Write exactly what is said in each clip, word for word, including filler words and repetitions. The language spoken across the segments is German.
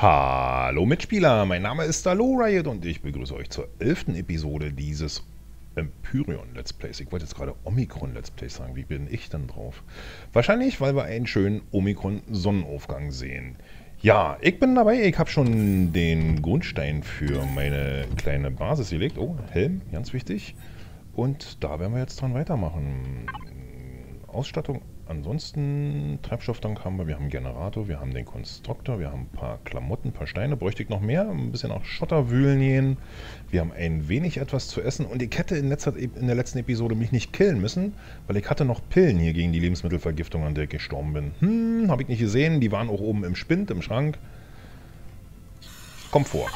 Hallo Mitspieler, mein Name ist DaLoRiot und ich begrüße euch zur elften Episode dieses Empyrion Let's Plays. Ich wollte jetzt gerade Omikron Let's Plays sagen, wie bin ich denn drauf? Wahrscheinlich, weil wir einen schönen Omikron Sonnenaufgang sehen. Ja, ich bin dabei, ich habe schon den Grundstein für meine kleine Basis gelegt. Oh, Helm, ganz wichtig. Und da werden wir jetzt dran weitermachen. Ausstattung. Ansonsten Treibstofftank haben wir, wir haben einen Generator, wir haben den Konstruktor, wir haben ein paar Klamotten, ein paar Steine. Bräuchte ich noch mehr, ein bisschen auch Schotter wühlen gehen. Wir haben ein wenig etwas zu essen und ich hätte in, letzter, in der letzten Episode mich nicht killen müssen, weil ich hatte noch Pillen hier gegen die Lebensmittelvergiftung, an der ich gestorben bin. Hm, habe ich nicht gesehen, die waren auch oben im Spind, im Schrank. Kommt vor.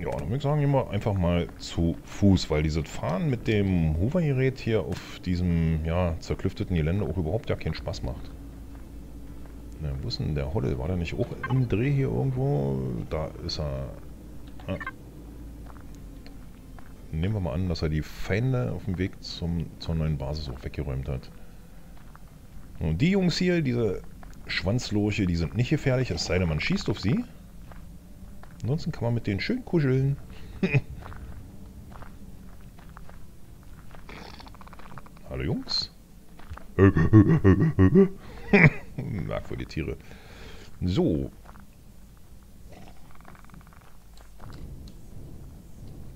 Ja, dann würde ich sagen, gehen wir einfach mal zu Fuß, weil dieses Fahren mit dem Hoover-Gerät hier auf diesem, ja, zerklüfteten Gelände auch überhaupt ja keinen Spaß macht. Na, wo ist denn der Hoddle? War der nicht auch im Dreh hier irgendwo? Da ist er. Ah. Nehmen wir mal an, dass er die Feinde auf dem Weg zum, zur neuen Basis auch weggeräumt hat. Und die Jungs hier, diese Schwanzlurche, die sind nicht gefährlich, es sei denn, man schießt auf sie. Ansonsten kann man mit denen schön kuscheln. Hallo Jungs. Merkwürdige Tiere. So.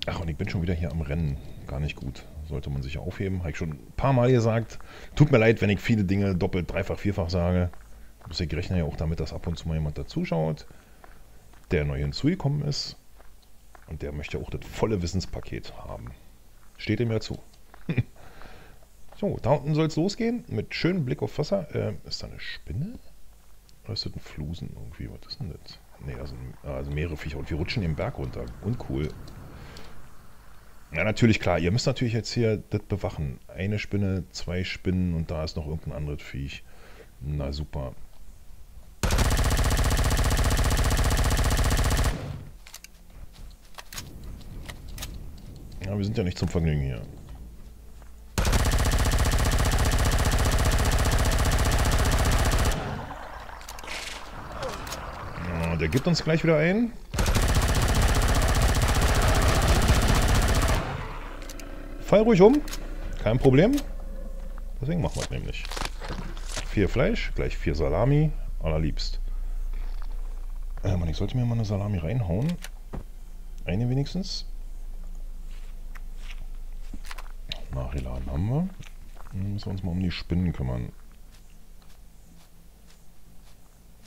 Ach, und ich bin schon wieder hier am Rennen. Gar nicht gut. Sollte man sich aufheben. Habe ich schon ein paar Mal gesagt. Tut mir leid, wenn ich viele Dinge doppelt, dreifach, vierfach sage. Ich rechne ja auch damit, dass ab und zu mal jemand dazuschaut, der neu hinzugekommen ist und der möchte auch das volle Wissenspaket haben. Steht ihm ja zu. So, da unten soll es losgehen mit schönem Blick auf Wasser. Ähm, ist da eine Spinne? Oder ist das ein Flusen irgendwie? Was ist denn das? Ne, also, also mehrere Viecher und wir rutschen den Berg runter. Uncool. Ja, natürlich, klar. Ihr müsst natürlich jetzt hier das bewachen. Eine Spinne, zwei Spinnen und da ist noch irgendein anderes Viech. Na super. Ja, wir sind ja nicht zum Vergnügen hier. Oh, der gibt uns gleich wieder ein. Fall ruhig um. Kein Problem. Deswegen machen wir es nämlich. Vier Fleisch, gleich vier Salami. Allerliebst. Äh, Mann, ich sollte mir mal eine Salami reinhauen. Eine wenigstens. Nachladen haben wir. Dann müssen wir uns mal um die Spinnen kümmern.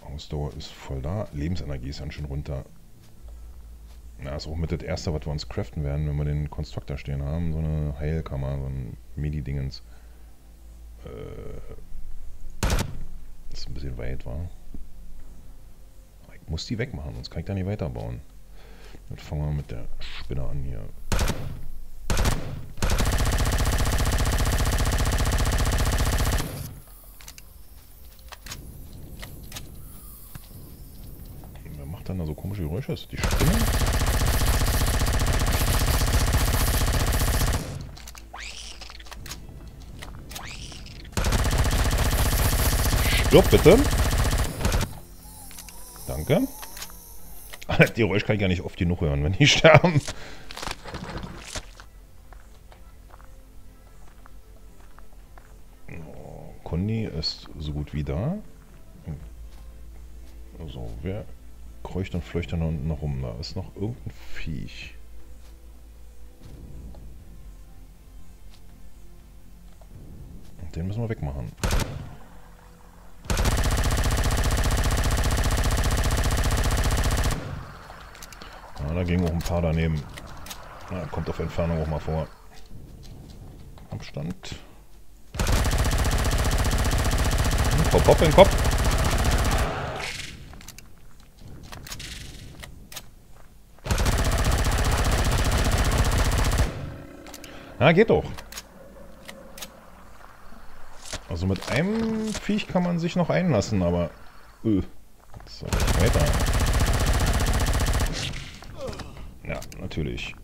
Ausdauer ist voll da. Lebensenergie ist ganz schön runter. Na, ist auch mit das erste, was wir uns craften werden, wenn wir den Konstruktor stehen haben. So eine Heilkammer, so ein Medi-Dingens. Äh, ist ein bisschen weit, wa? Ich muss die wegmachen, sonst kann ich da nicht weiterbauen. Dann fangen wir mit der Spinne an hier. Da so komische Geräusche ist. Die Spinne. Stopp, bitte. Danke. Das Geräusch kann ich ja nicht oft genug hören, wenn die sterben. Oh, Conny ist so gut wie da. So, wer kreucht und fleucht dann unten noch rum. Da ist noch irgendein Viech. Und den müssen wir wegmachen. Ah, da gingen auch ein paar daneben. Ah, kommt auf Entfernung auch mal vor. Abstand. Und hopp, hopp, in den Kopf. Na, geht doch. Also mit einem Viech kann man sich noch einlassen, aber... Öh. Jetzt soll ich weiter. Ja, natürlich.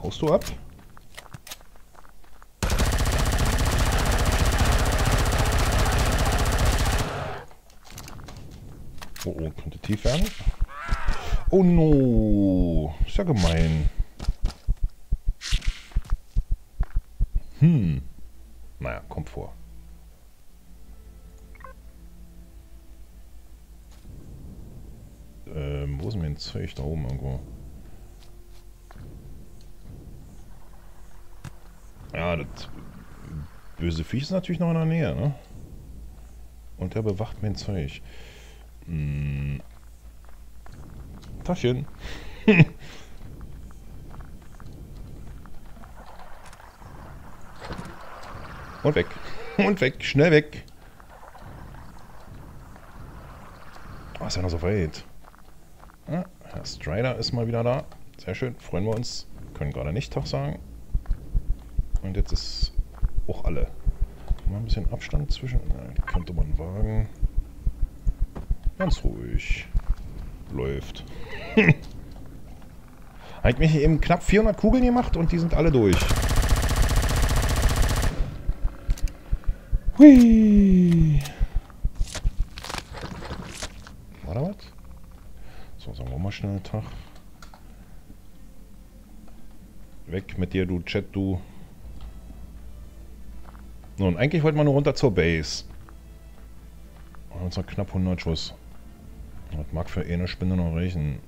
Haust du ab? Oh, oh, könnte tief werden. Oh no, ist ja gemein. Hm. Naja, kommt vor. Ähm, wo ist mein Zeug? Da oben irgendwo. Ja, das böse Viech ist natürlich noch in der Nähe, ne? Und der bewacht mein Zeug. Hm. Taschen. Und weg. Und weg. Schnell weg. Oh, ist ja noch so weit. Ah, Herr Strider ist mal wieder da. Sehr schön. Freuen wir uns. Können gerade nicht Tag sagen. Und jetzt ist auch alle. Mal ein bisschen Abstand zwischen. Na, könnte man wagen. Ganz ruhig. Läuft. Hat mich eben knapp vierhundert Kugeln gemacht und die sind alle durch. Hui! War da was? So, sagen wir mal schnell Tag. Weg mit dir, du Chat, du. Nun, eigentlich wollten wir nur runter zur Base. Und uns noch knapp hundert Schuss. Das mag für eine Spinne noch reichen.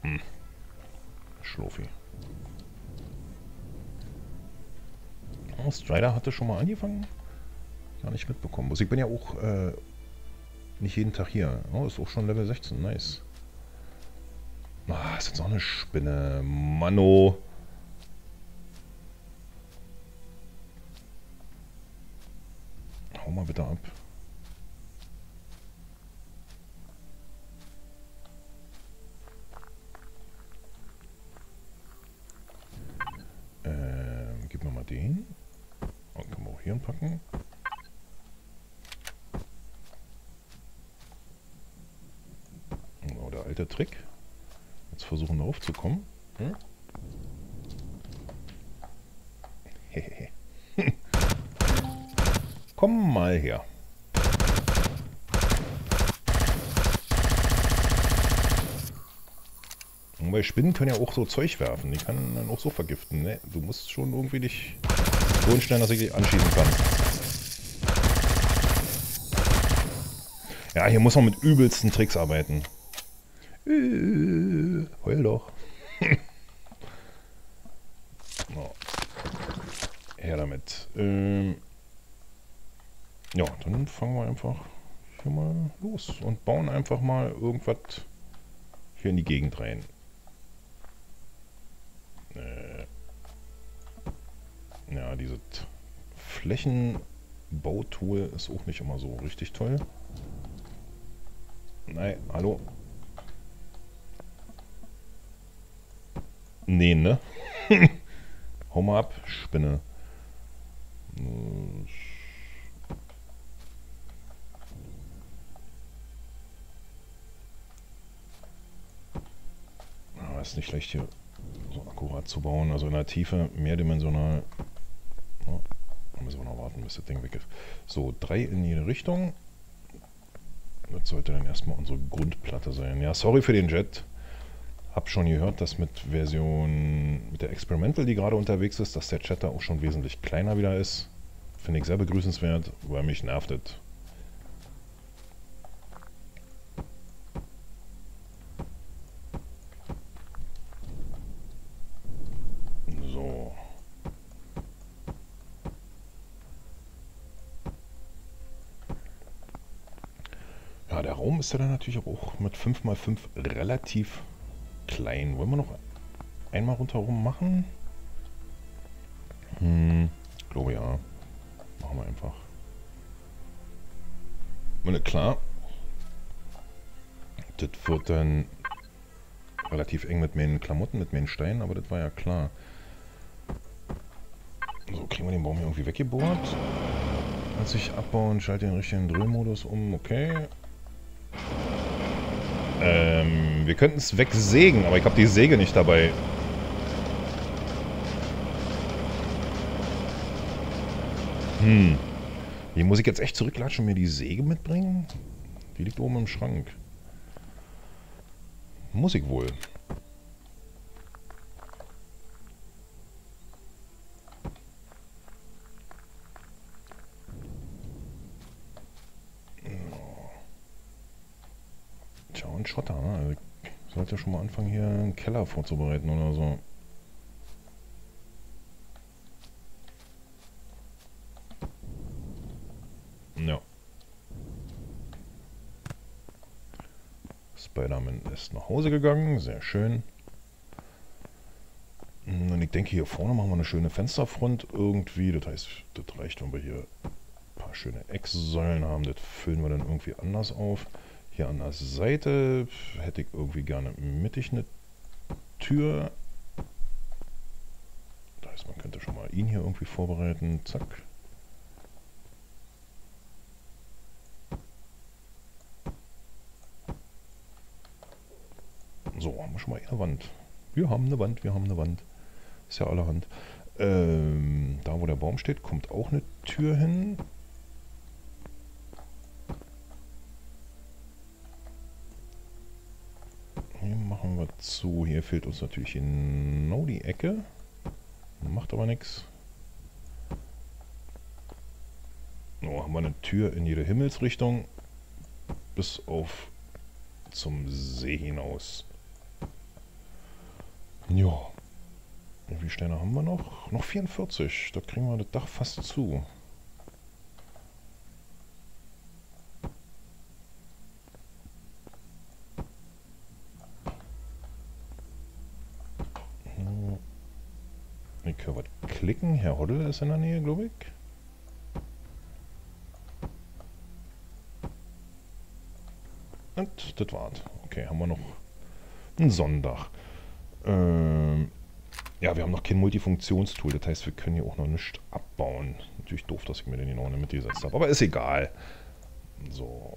Hm. Schlofi. Oh, Strider hatte schon mal angefangen. Gar nicht mitbekommen. Also ich bin ja auch äh, nicht jeden Tag hier. Oh, ist auch schon Level sechzehn. Nice. Ah, ist jetzt auch eine Spinne. Mano. Hau mal bitte ab. Ähm, gib mir mal den. Und können wir auch hier anpacken. Genau, der alte Trick. Jetzt versuchen wir aufzukommen. Hm? Hehehe. Komm mal her. Und weil Spinnen können ja auch so Zeug werfen. Die kann dann auch so vergiften. Ne? Du musst schon irgendwie dich so hinstellen, dass ich dich anschießen kann. Ja, hier muss man mit übelsten Tricks arbeiten. Äh, heul doch. No. Her damit. Ähm... Ja, dann fangen wir einfach hier mal los und bauen einfach mal irgendwas hier in die Gegend rein. Äh ja, dieses Flächenbautool ist auch nicht immer so richtig toll. Nein, hallo. Nee, ne? Hau mal ab, Spinne. Ist nicht schlecht hier so akkurat zu bauen, also in der Tiefe mehrdimensional. Ja, da müssen wir noch warten, bis das Ding weg ist. So, drei in jede Richtung. Das sollte dann erstmal unsere Grundplatte sein. Ja, sorry für den Jet. Hab schon gehört, dass mit Version, mit der Experimental, die gerade unterwegs ist, dass der Chat da auch schon wesentlich kleiner wieder ist. Finde ich sehr begrüßenswert, weil mich nervt das. Ist er dann natürlich auch mit fünf mal fünf relativ klein. Wollen wir noch einmal rundherum machen? Hm, ich glaube ja. Machen wir einfach. Und klar, das wird dann relativ eng mit meinen Klamotten, mit meinen Steinen, aber das war ja klar. So, kriegen wir den Baum hier irgendwie weggebohrt. Lass ich abbauen, schalte den richtigen Drehmodus um. Okay. Ähm, wir könnten es wegsägen, aber ich habe die Säge nicht dabei. Hm. Hier muss ich jetzt echt zurücklatschen und mir die Säge mitbringen? Die liegt oben im Schrank. Muss ich wohl. Tja, und Schotter, ne? Ich sollte schon mal anfangen, hier einen Keller vorzubereiten oder so. Spider-Man ist nach Hause gegangen, sehr schön. Und ich denke, hier vorne machen wir eine schöne Fensterfront irgendwie. Das heißt, das reicht, wenn wir hier ein paar schöne Ecksäulen haben. Das füllen wir dann irgendwie anders auf. Hier an der Seite hätte ich irgendwie gerne mittig eine Tür. Das heißt, man könnte schon mal ihn hier irgendwie vorbereiten. Zack. So, haben wir schon mal eine Wand. Wir haben eine Wand, wir haben eine Wand. Ist ja allerhand. Ähm, da, wo der Baum steht, kommt auch eine Tür hin. Hier machen wir zu. Hier fehlt uns natürlich genau die Ecke. Macht aber nichts. So, haben wir eine Tür in jede Himmelsrichtung. Bis auf zum See hinaus. Ja. Wie viele Sterne haben wir noch? Noch vierundvierzig. Da kriegen wir das Dach fast zu. Ich kann was klicken. Herr Hoddle ist in der Nähe, glaube ich. Und das war's. Okay, haben wir noch ein Sonnendach. Ähm, ja, wir haben noch kein Multifunktionstool, das heißt, wir können hier auch noch nichts abbauen. Natürlich doof, dass ich mir den hier noch in der Mitte gesetzt habe, aber ist egal. So,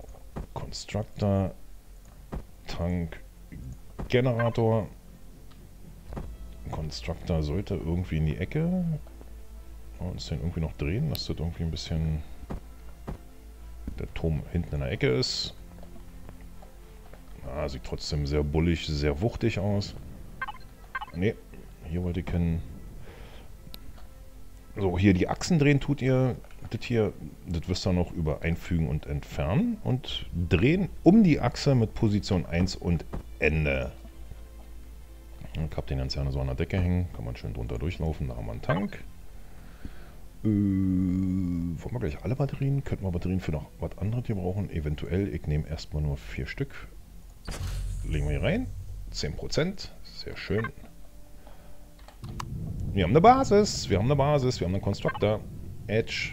Constructor, Tank, Generator. Constructor sollte irgendwie in die Ecke. Uns den irgendwie noch drehen, dass das irgendwie ein bisschen der Turm hinten in der Ecke ist. Ah, sieht trotzdem sehr bullig, sehr wuchtig aus. Ne, hier wollte ich hin. So, hier die Achsen drehen tut ihr. Das hier, das wisst ihr noch über Einfügen und Entfernen. Und drehen um die Achse mit Position eins und Ende. Ich habe den ganz gerne so an der Decke hängen. Kann man schön drunter durchlaufen. Da haben wir einen Tank. Äh, wollen wir gleich alle Batterien? Könnten wir Batterien für noch was anderes hier brauchen? Eventuell, ich nehme erstmal nur vier Stück. Legen wir hier rein. zehn Prozent. Sehr schön. Wir haben eine Basis. Wir haben eine Basis. Wir haben einen Constructor. Edge.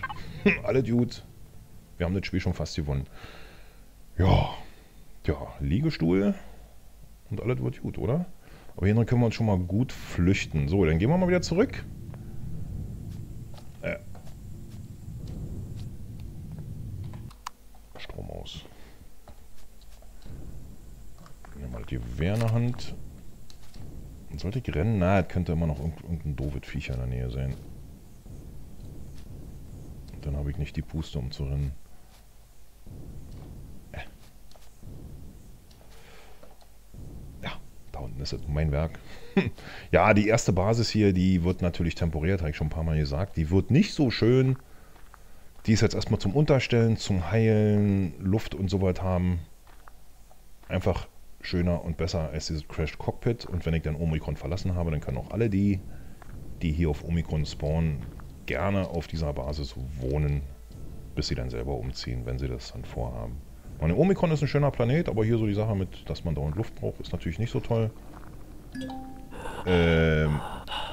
Alle Dude. Wir haben das Spiel schon fast gewonnen. Ja. Ja. Liegestuhl. Und alles wird gut, oder? Aber hier drin können wir uns schon mal gut flüchten. So, dann gehen wir mal wieder zurück. Äh. Strom aus. Nehmen wir das Gewehr in der Hand. Und sollte ich rennen? Na, das könnte immer noch irgendein doofes Viecher in der Nähe sein. Und dann habe ich nicht die Puste, um zu rennen. Äh. Ja, da unten ist das mein Werk. Ja, die erste Basis hier, die wird natürlich temporiert, habe ich schon ein paar Mal gesagt. Die wird nicht so schön. Die ist jetzt erstmal zum Unterstellen, zum Heilen, Luft und so weit haben. Einfach schöner und besser als dieses Crashed Cockpit. Und wenn ich dann Omikron verlassen habe, dann können auch alle die, die hier auf Omikron spawnen, gerne auf dieser Basis wohnen, bis sie dann selber umziehen, wenn sie das dann vorhaben. Und Omikron ist ein schöner Planet, aber hier so die Sache mit, dass man dauernd Luft braucht, ist natürlich nicht so toll. Ähm,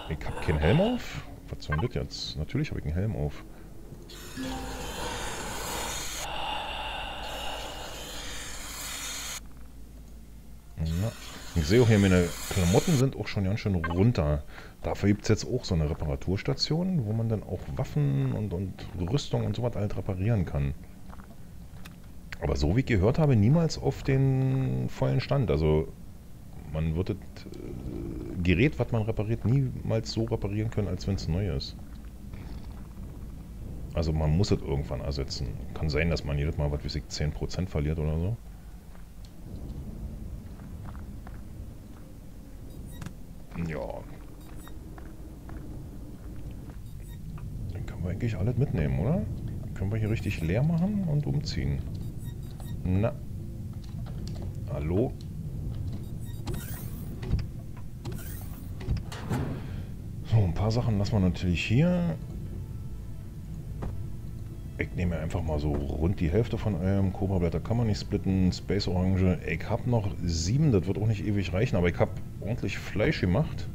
ich habe keinen Helm auf. Was soll denn das jetzt? Natürlich habe ich einen Helm auf. Ja. Ich sehe auch hier, meine Klamotten sind auch schon ganz schön runter. Dafür gibt es jetzt auch so eine Reparaturstation, wo man dann auch Waffen und, und Rüstung und so was halt reparieren kann. Aber so wie ich gehört habe, niemals auf den vollen Stand. Also man wird das äh, Gerät, was man repariert, niemals so reparieren können, als wenn es neu ist. Also man muss es irgendwann ersetzen. Kann sein, dass man jedes Mal, was weiß ich, zehn Prozent verliert oder so. Ja. Dann können wir eigentlich alles mitnehmen, oder? Dann können wir hier richtig leer machen und umziehen. Na. Hallo? So, ein paar Sachen lassen wir natürlich hier. Ich nehme einfach mal so rund die Hälfte von allem. Cobra-Blätter kann man nicht splitten. Space-Orange. Ich habe noch sieben. Das wird auch nicht ewig reichen. Aber ich habe ordentlich Fleisch gemacht.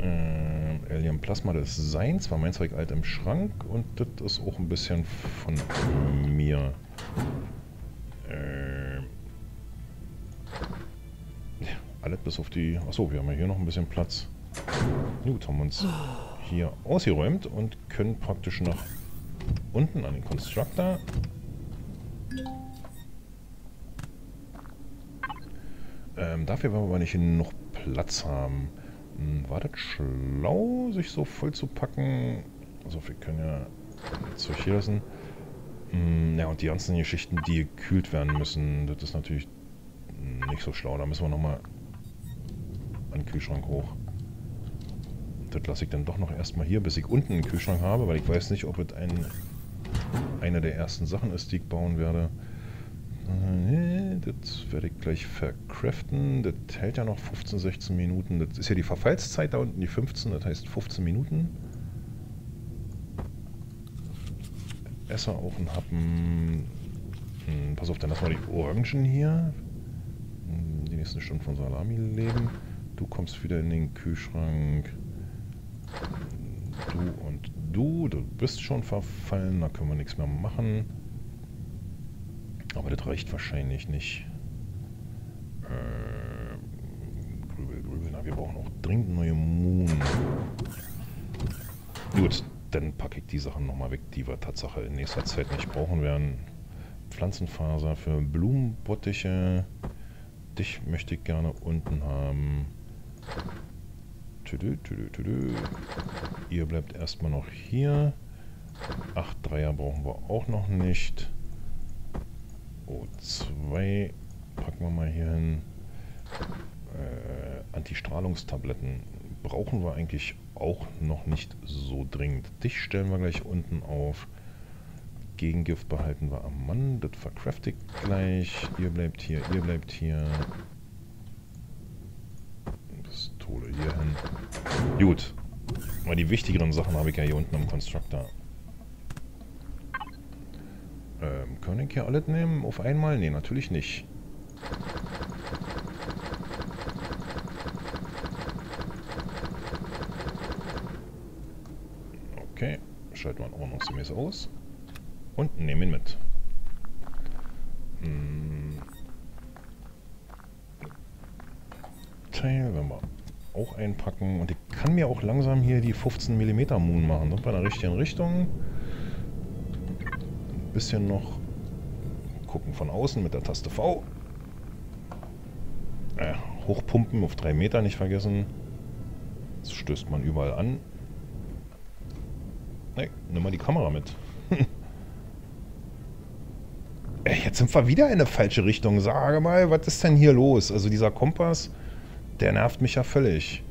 Ähm, Alien Plasma, das ist seins. War mein Zeug alt im Schrank. Und das ist auch ein bisschen von mir. Ähm. Ja, alles bis auf die... Achso, wir haben ja hier noch ein bisschen Platz. Gut, haben wir uns... hier ausgeräumt und können praktisch nach unten an den Constructor. Ähm, dafür werden wir aber nicht noch Platz haben. War das schlau, sich so voll zu packen? Also wir können ja Zeug hier lassen. Ja, und die ganzen Geschichten, die gekühlt werden müssen, das ist natürlich nicht so schlau. Da müssen wir nochmal an den Kühlschrank hoch. Das lasse ich dann doch noch erstmal hier, bis ich unten einen Kühlschrank habe, weil ich weiß nicht, ob es ein, eine der ersten Sachen ist, die ich bauen werde. Das werde ich gleich verkraften. Das hält ja noch fünfzehn, sechzehn Minuten. Das ist ja die Verfallszeit da unten, die fünfzehn, das heißt fünfzehn Minuten. Esser auch ein Happen. Hm, pass auf, dann lassen wir die Orangen hier. Die nächsten Stunden von Salami leben. Du kommst wieder in den Kühlschrank. Du und du, du bist schon verfallen, da können wir nichts mehr machen. Aber das reicht wahrscheinlich nicht. Äh, grübel, grübel, na, wir brauchen auch dringend neue Moon. Gut, dann packe ich die Sachen nochmal weg, die wir tatsächlich in nächster Zeit nicht brauchen werden. Pflanzenfaser für Blumenbottiche. Dich möchte ich gerne unten haben. Tüdü, tüdü, tüdü. Ihr bleibt erstmal noch hier. acht Dreier brauchen wir auch noch nicht. O zwei packen wir mal hier hin. Äh, Antistrahlungstabletten brauchen wir eigentlich auch noch nicht so dringend. Dich stellen wir gleich unten auf. Gegengift behalten wir am Mann. Das verkraftet gleich. Ihr bleibt hier, ihr bleibt hier. Hier hin. Gut. Weil die wichtigeren Sachen habe ich ja hier unten am Constructor. Ähm, kann ich hier alles nehmen? Auf einmal? Ne, natürlich nicht. Okay. Schalten wir ordnungsgemäß aus. Und nehmen ihn mit. Hm. Teil, wenn wir auch einpacken. Und ich kann mir auch langsam hier die fünfzehn Millimeter Moon machen. Bei einer richtigen Richtung. Ein bisschen noch gucken von außen mit der Taste V. Äh, hochpumpen auf drei Meter, nicht vergessen. Das stößt man überall an. Ne, nimm mal die Kamera mit. Jetzt sind wir wieder in eine falsche Richtung. Sage mal, was ist denn hier los? Also dieser Kompass... Der nervt mich ja völlig.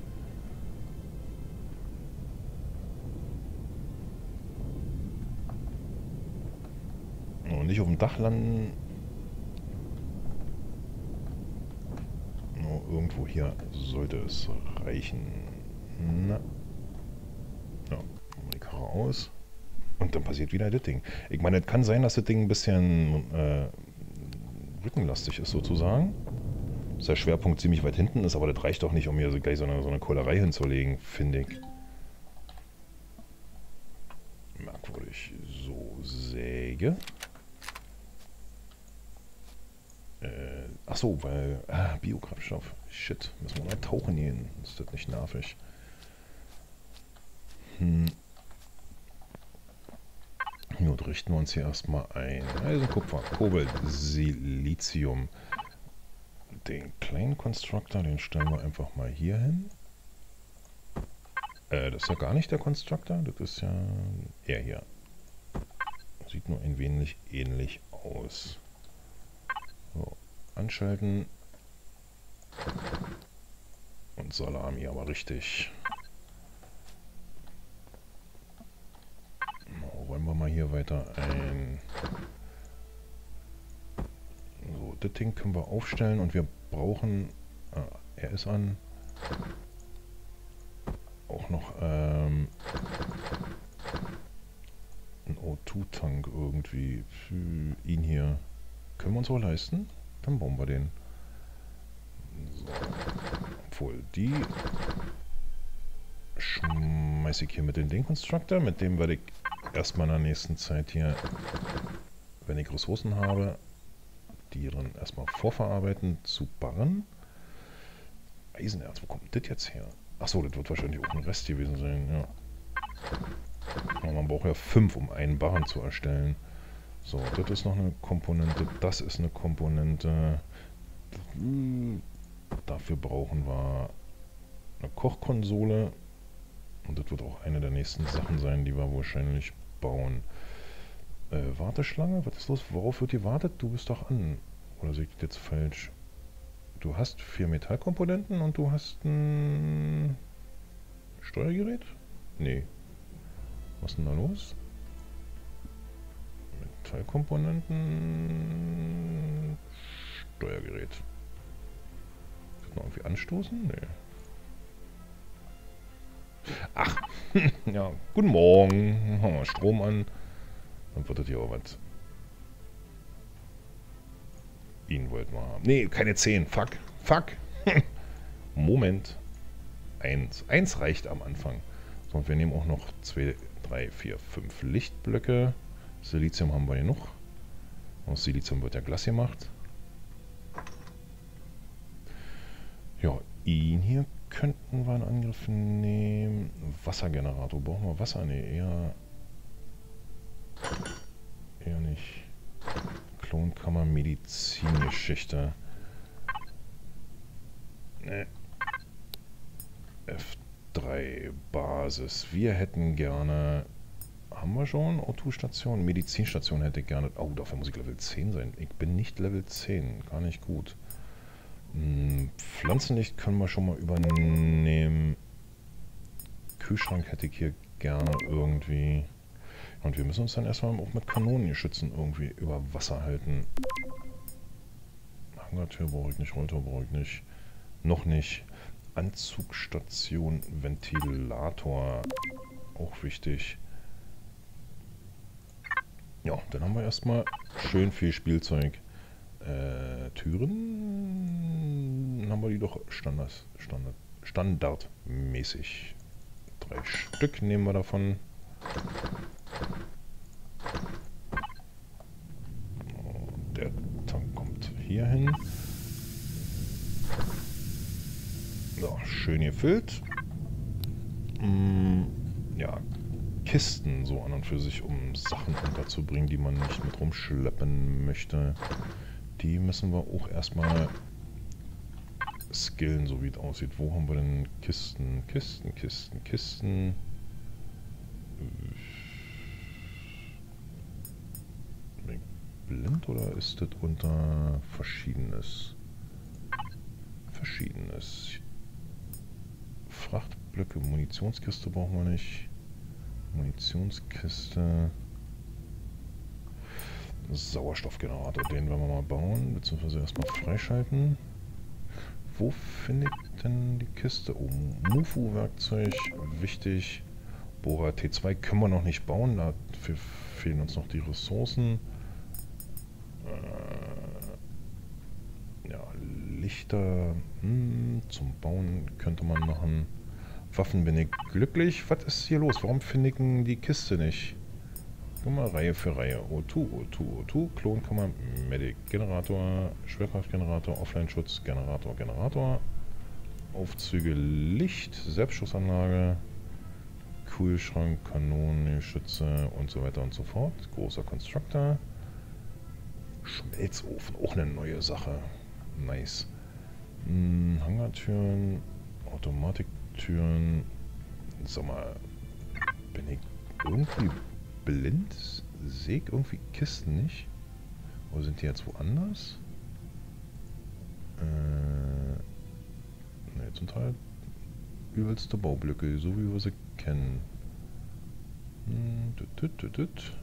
Und nicht auf dem Dach landen. Nur irgendwo hier sollte es reichen. Na. Ja, machen wir die Karre aus. Und dann passiert wieder das Ding. Ich meine, es kann sein, dass das Ding ein bisschen äh, rückenlastig ist sozusagen. Dass der Schwerpunkt ziemlich weit hinten ist, aber das reicht doch nicht, um hier so gleich so eine, so eine Kohlerei hinzulegen, finde ich. Merkwürdig. So, Säge. Äh, achso, weil... Ah, Biokraftstoff. Shit, müssen wir mal tauchen gehen. Ist das nicht nervig? Hm. Gut, richten wir uns hier erstmal ein. Also Kupfer, Kobalt, Silizium. Den kleinen Constructor, den stellen wir einfach mal hier hin. Äh, das ist ja gar nicht der Constructor, das ist ja er hier. Sieht nur ein wenig ähnlich aus. So, anschalten. Und Salami aber richtig. Räumen wir mal hier weiter ein. So, das Ding können wir aufstellen und wir brauchen... Ah, er ist an. Auch noch ähm, ein O zwei Tank irgendwie für ihn hier. Können wir uns auch leisten? Dann bauen wir den. So. Obwohl, die schmeiße ich hier mit den Ding Constructor, mit dem werde ich erstmal in der nächsten Zeit hier, wenn ich Ressourcen habe, die dann erstmal vorverarbeiten zu barren. Eisenerz, wo kommt das jetzt her? Achso, das wird wahrscheinlich auch ein Rest gewesen sein, ja. Aber man braucht ja fünf, um einen Barren zu erstellen. So, das ist noch eine Komponente, das ist eine Komponente. Dafür brauchen wir eine Kochkonsole. Und das wird auch eine der nächsten Sachen sein, die wir wahrscheinlich bauen. Äh, Warteschlange? Was ist los? Worauf wird gewartet? Du bist doch an. Oder sehe ich das jetzt falsch? Du hast vier Metallkomponenten und du hast ein Steuergerät? Nee. Was ist denn da los? Metallkomponenten... Steuergerät. Kann man irgendwie anstoßen? Nee. Ach! Ja, guten Morgen. Machen wir Strom an. Dann wird das hier auch was. Ihn wollten wir haben. Nee, keine zehn. Fuck. Fuck. Moment. Eins. Eins reicht am Anfang. So, und wir nehmen auch noch zwei, drei, vier, fünf Lichtblöcke. Silizium haben wir hier noch. Aus Silizium wird ja Glas gemacht. Ja, ihn hier könnten wir in Angriff nehmen. Wassergenerator. Brauchen wir Wasser? Nee, eher... Eher nicht. Klonkammer, Medizingeschichte. Nee. F drei Basis. Wir hätten gerne... Haben wir schon? O zwei Station? Medizinstation hätte ich gerne... Oh, dafür muss ich Level zehn sein. Ich bin nicht Level zehn. Gar nicht gut. Hm, Pflanzenlicht können wir schon mal übernehmen. Kühlschrank hätte ich hier gerne irgendwie... Und wir müssen uns dann erstmal auch mit Kanonengeschützen irgendwie über Wasser halten. Hangartür brauche ich nicht, Rolltor brauche ich nicht. Noch nicht. Anzugstation, Ventilator. Auch wichtig. Ja, dann haben wir erstmal schön viel Spielzeug. Äh, Türen. Dann haben wir die doch Standard, Standard, standardmäßig. Drei Stück nehmen wir davon. Der Tank kommt hier hin. So, schön gefüllt. Mm, ja, Kisten so an und für sich, um Sachen unterzubringen, die man nicht mit rumschleppen möchte. Die müssen wir auch erstmal skillen, so wie es aussieht. Wo haben wir denn Kisten? Kisten, Kisten, Kisten. Bin ich blind oder ist das unter Verschiedenes? Verschiedenes. Frachtblöcke, Munitionskiste brauchen wir nicht. Munitionskiste. Sauerstoffgenerator, den werden wir mal bauen, beziehungsweise erstmal freischalten. Wo finde ich denn die Kiste? Oh, Mufu-Werkzeug, wichtig. Bohrer T zwei können wir noch nicht bauen, dafür fehlen uns noch die Ressourcen. Äh, ja, Lichter hm, zum Bauen könnte man machen. Waffen bin ich glücklich. Was ist hier los? Warum finde ich denn die Kiste nicht? Guck mal, Reihe für Reihe. O zwei, O zwei, O zwei, Klonkammer, Medic, Generator, Schwerkraftgenerator, Offline-Schutz, Generator, Generator, Aufzüge, Licht, Selbstschussanlage. Kühlschrank, Kanonenschütze und so weiter und so fort. Großer Constructor. Schmelzofen, auch eine neue Sache. Nice. Hm, Hangartüren, Automatiktüren, Sag mal, bin ich irgendwie blind? Sehe ich irgendwie Kisten nicht? Oder sind die jetzt woanders? Äh, ne, zum Teil übelste Baublöcke, so wie wir sie kennen. Hm, tüt, tüt, tüt.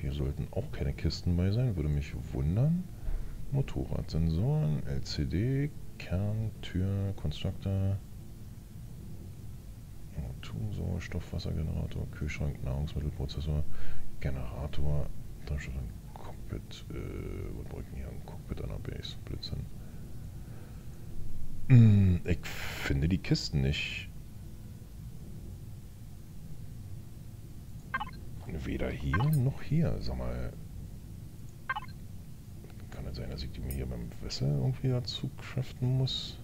Hier sollten auch keine Kisten bei sein, würde mich wundern. Motorradsensoren, L C D, Kern, Tür, Konstruktor, Sauerstoff, Wassergenerator, Kühlschrank, Nahrungsmittelprozessor, Generator, Darstellung, Cockpit, äh, was brauche ich denn hier? Ein Cockpit an der Base, Blödsinn. Hm, ich finde die Kisten nicht. Weder hier noch hier, sag mal. Kann das sein, dass ich die mir hier beim Wessel irgendwie dazu craften muss?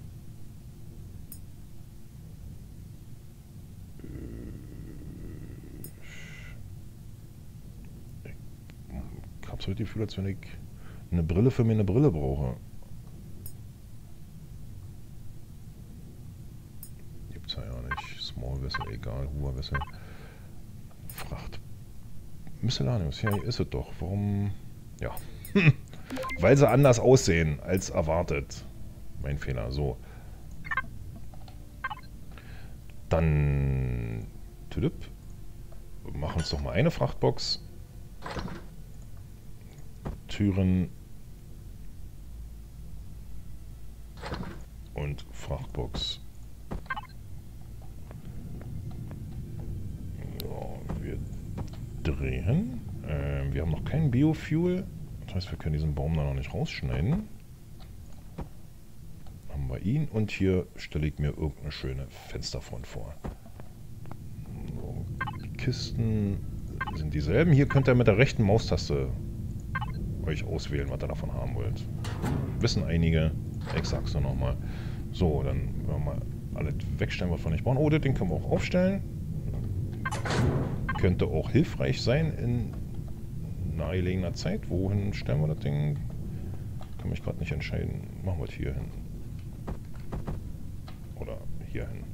Ich hab's heute das Gefühl, als wenn ich eine Brille für mir eine Brille brauche. Gibt's ja ja nicht. Small Wessel, egal, Hoover Wessel. Fracht. Miscellaneous, ja, hier ist es doch. Warum? Ja. Weil sie anders aussehen als erwartet. Mein Fehler, so. Dann Tulip. Machen uns doch mal eine Frachtbox. Türen. Und Frachtbox. So, wir drehen. Ähm, wir haben noch kein Biofuel. Das heißt, wir können diesen Baum da noch nicht rausschneiden. Haben wir ihn. Und hier stelle ich mir irgendeine schöne Fensterfront vor. So, die Kisten sind dieselben. Hier könnt ihr mit der rechten Maustaste euch auswählen, was ihr davon haben wollt. Wissen einige. Ich sag's nur nochmal. So, dann werden wir mal alles wegstellen, was wir nicht brauchen. Oh, den können wir auch aufstellen. Könnte auch hilfreich sein in nahegelegener Zeit. Wohin stellen wir das Ding? Kann mich gerade nicht entscheiden. Machen wir es hier hin. Oder hier hin.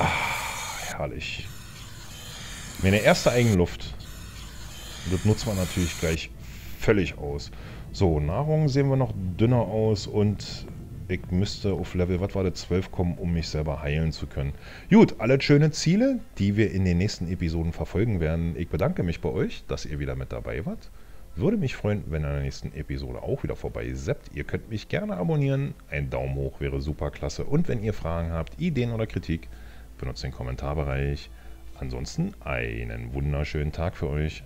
Ah, herrlich. Meine erste Eigenluft. Das nutzen wir natürlich gleich völlig aus. So, Nahrung sehen wir noch dünner aus und ich müsste auf Level, was war das, zwölf kommen, um mich selber heilen zu können. Gut, alle schöne Ziele, die wir in den nächsten Episoden verfolgen werden. Ich bedanke mich bei euch, dass ihr wieder mit dabei wart. Würde mich freuen, wenn ihr in der nächsten Episode auch wieder vorbei seppt. Ihr könnt mich gerne abonnieren. Ein Daumen hoch wäre super klasse. Und wenn ihr Fragen habt, Ideen oder Kritik, benutzt den Kommentarbereich. Ansonsten einen wunderschönen Tag für euch.